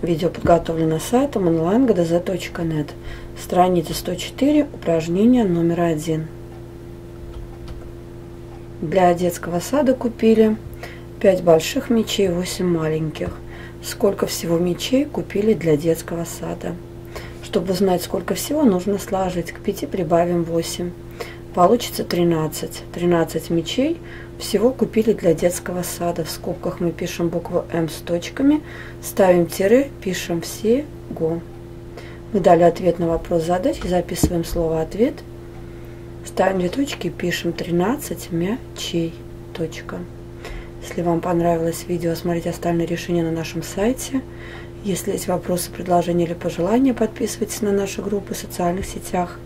Видео подготовлено сайтом онлайн.gdz.net, страница 104, упражнение номер 1. Для детского сада купили 5 больших мячей, 8 маленьких. Сколько всего мячей купили для детского сада? Чтобы узнать, сколько всего, нужно сложить. К 5 прибавим 8. Получится 13. 13 мячей всего купили для детского сада. В скобках мы пишем букву М с точками, ставим тире, пишем всего. Мы дали ответ на вопрос задачи, записываем слово «ответ», ставим две точки и пишем 13 мячей. Точка. Если вам понравилось видео, смотрите остальные решения на нашем сайте. Если есть вопросы, предложения или пожелания, подписывайтесь на наши группы в социальных сетях.